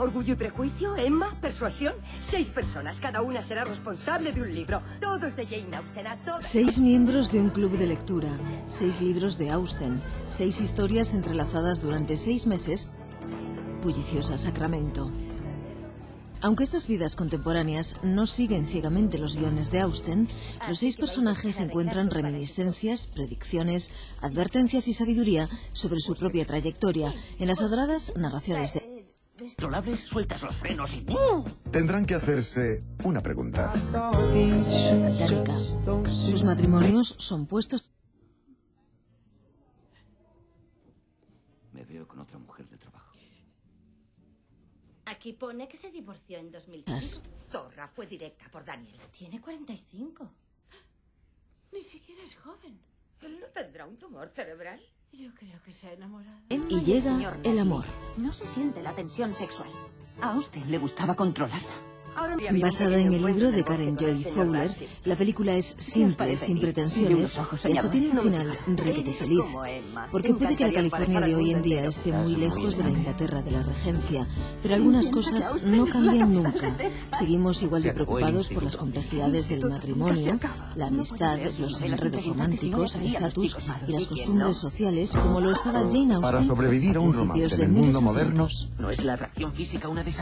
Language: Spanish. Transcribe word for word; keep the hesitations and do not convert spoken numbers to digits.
Orgullo y prejuicio, Emma, persuasión. Seis personas, cada una será responsable de un libro. Todos de Jane Austen, a todos... Seis miembros de un club de lectura, seis libros de Austen, seis historias entrelazadas durante seis meses. Bulliciosa Sacramento. Aunque estas vidas contemporáneas no siguen ciegamente los guiones de Austen, los seis personajes encuentran reminiscencias, predicciones, advertencias y sabiduría sobre su propia trayectoria en las adoradas narraciones de... Controlables, sueltas los frenos y... Tendrán que hacerse una pregunta. Británica. Sus matrimonios son puestos... Me veo con otra mujer de trabajo. Aquí pone que se divorció en dos mil tres. Zorra, fue directa por Daniel. Tiene cuarenta y cinco. Ni siquiera es joven. ¿Él no tendrá un tumor cerebral? Yo creo que se ha enamorado. Y llega el amor. No se siente la tensión sexual. A Austen le gustaba controlarla. Basada en el libro de Karen Joy Fowler, la película es simple, sin pretensiones, y hasta tiene un final requete feliz. Porque puede que la California de hoy en día esté muy lejos de la Inglaterra de la Regencia, pero algunas cosas no cambian nunca. Seguimos igual de preocupados por las complejidades del matrimonio, la amistad, los enredos románticos, el estatus y las costumbres sociales, como lo estaba Jane Austen a principios del mundo moderno. No es la atracción física una de esas